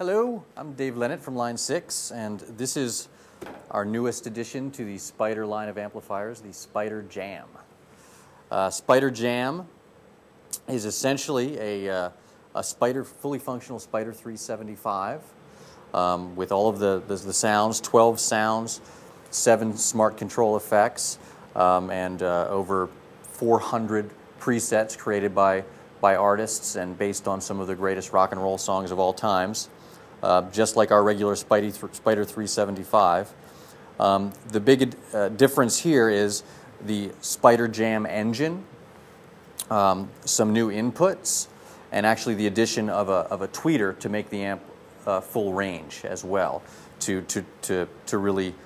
Hello, I'm Dave Lentt from Line 6, and this is our newest addition to the Spider line of amplifiers, the Spider Jam. Spider Jam is essentially a Spider, fully functional Spider 375 with all of the sounds, 12 sounds, 7 smart control effects, and over 400 presets created by artists and based on some of the greatest rock and roll songs of all times. Just like our regular Spider 375. The big difference here is the Spider Jam engine, some new inputs, and actually the addition of a tweeter to make the amp full range as well, to really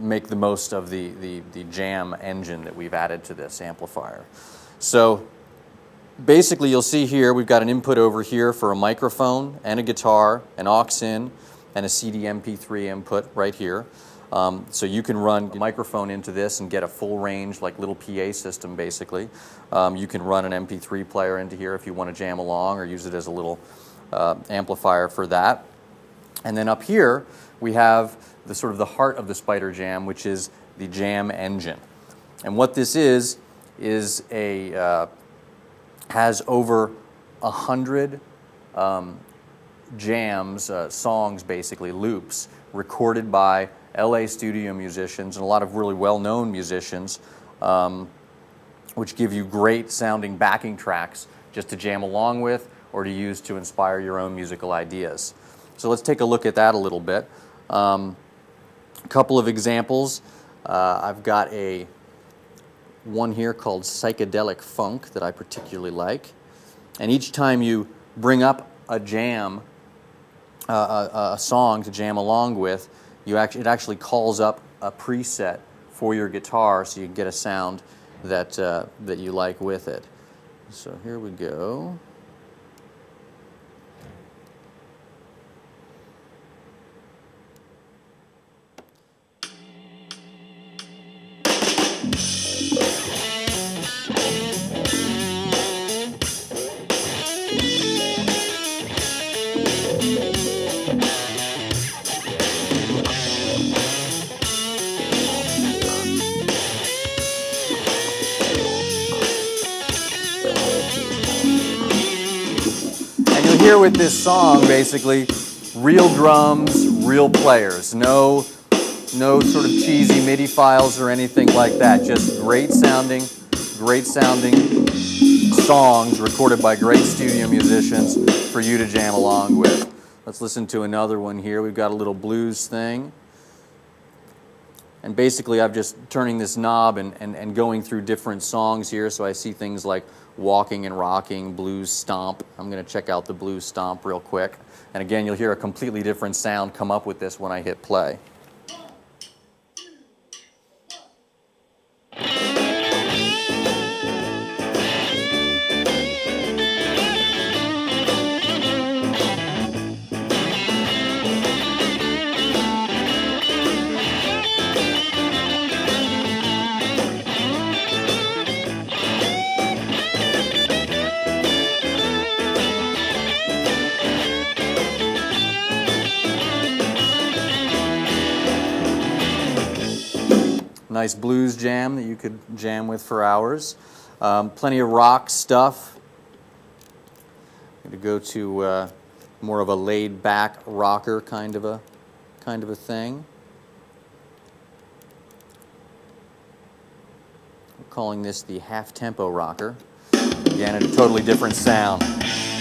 make the most of the Jam engine that we've added to this amplifier. So, basically, you'll see here we've got an input over here for a microphone and a guitar, an aux in, and a CD MP3 input right here. So you can run a microphone into this and get a full range, like little PA system basically. You can run an MP3 player into here if you want to jam along or use it as a little amplifier for that. And then up here we have the sort of the heart of the Spider Jam, which is the Jam engine. And what this is a has over 100 jams, songs basically, loops, recorded by L.A. studio musicians and a lot of really well-known musicians, which give you great sounding backing tracks just to jam along with or to use to inspire your own musical ideas. So let's take a look at that a little bit. A couple of examples. I've got one here called Psychedelic Funk that I particularly like. And each time you bring up a jam, a song to jam along with, it actually calls up a preset for your guitar so you can get a sound that you like with it. So here we go. Here with this song, basically, real drums, real players, no sort of cheesy MIDI files or anything like that. Just great sounding songs recorded by great studio musicians for you to jam along with. Let's listen to another one here. We've got a little blues thing, and basically I'm just turning this knob and going through different songs here, so I see things like Walking and Rocking, Blues Stomp. I'm going to check out the Blues Stomp real quick. And again, you'll hear a completely different sound come up with this when I hit play. Nice blues jam that you could jam with for hours. Plenty of rock stuff. I'm going to go to more of a laid-back rocker kind of a thing. We're calling this the half-tempo rocker. Again, a totally different sound.